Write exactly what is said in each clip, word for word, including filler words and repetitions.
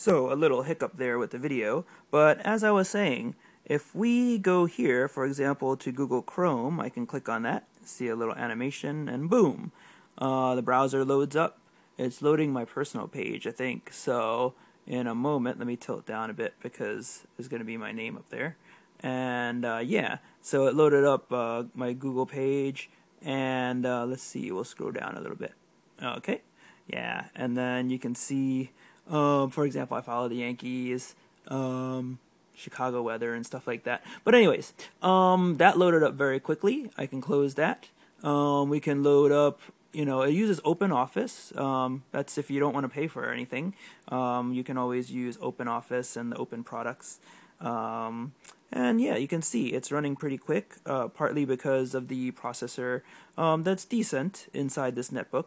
So a little hiccup there with the video, but as I was saying, if we go here, for example, to Google Chrome, I can click on that, see a little animation, and boom, uh, the browser loads up. It's loading my personal page, I think, so in a moment, let me tilt down a bit because there's going to be my name up there. And uh, yeah, so it loaded up uh, my Google page, and uh, let's see, we'll scroll down a little bit. Okay, yeah, and then you can see, um, for example, I follow the Yankees, um, Chicago weather and stuff like that. But anyways, um, that loaded up very quickly. I can close that. Um, we can load up, you know, it uses Open Office. Um, that's if you don't want to pay for anything. Um, you can always use Open Office and the open products. Um, and yeah, you can see it's running pretty quick, uh, partly because of the processor um, that's decent inside this netbook.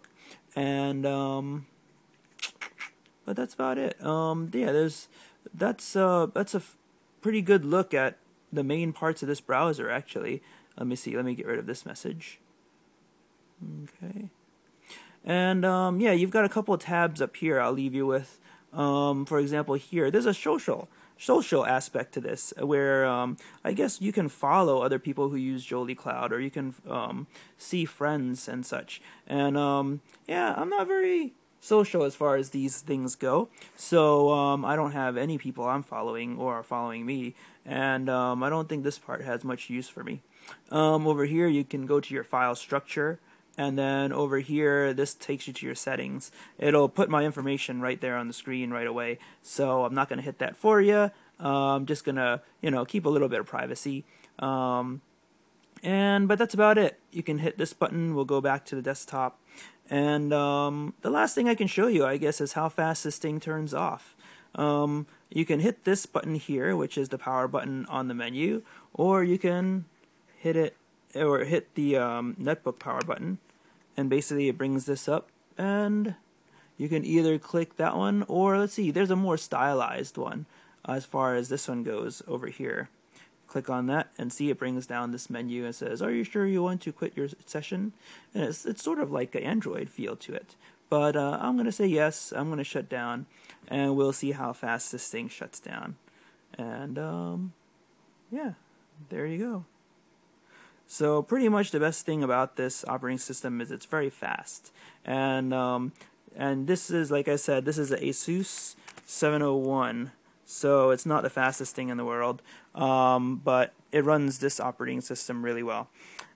And um, but that's about it. Um, yeah, there's that's uh, that's a f pretty good look at the main parts of this browser. Actually, let me see. Let me get rid of this message. Okay, and um, yeah, you've got a couple of tabs up here. I'll leave you with, um, for example, here. There's a social social aspect to this, where um, I guess you can follow other people who use Jolicloud, or you can um, see friends and such. And um, yeah, I'm not very social as far as these things go, so um, I don't have any people I'm following or are following me, and um, I don't think this part has much use for me. Um, over here, you can go to your file structure. And then over here, this takes you to your settings. It'll put my information right there on the screen right away. So I'm not going to hit that for you. Uh, I'm just going to, you know, keep a little bit of privacy. Um, and but that's about it. You can hit this button. We'll go back to the desktop. And um, the last thing I can show you, I guess, is how fast this thing turns off. Um, you can hit this button here, which is the power button on the menu, or you can hit it. Or hit the um, netbook power button, and basically it brings this up, and you can either click that one, or let's see, there's a more stylized one as far as this one goes over here. Click on that and see it brings down this menu and says, are you sure you want to quit your session? And it's, it's sort of like an Android feel to it, but uh, I'm going to say yes, I'm going to shut down, and we'll see how fast this thing shuts down. And um, yeah, there you go. So pretty much the best thing about this operating system is it's very fast, and um, and this is, like I said, this is an Asus seven oh one, so it's not the fastest thing in the world, um, but it runs this operating system really well.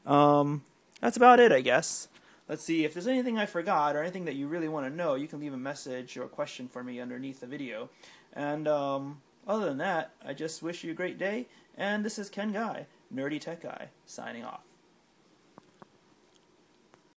Um, that's about it, I guess. Let's see, if there's anything I forgot or anything that you really want to know, you can leave a message or a question for me underneath the video. And um, other than that, I just wish you a great day, and this is Ken Guy, Nerdy Tech Guy, signing off.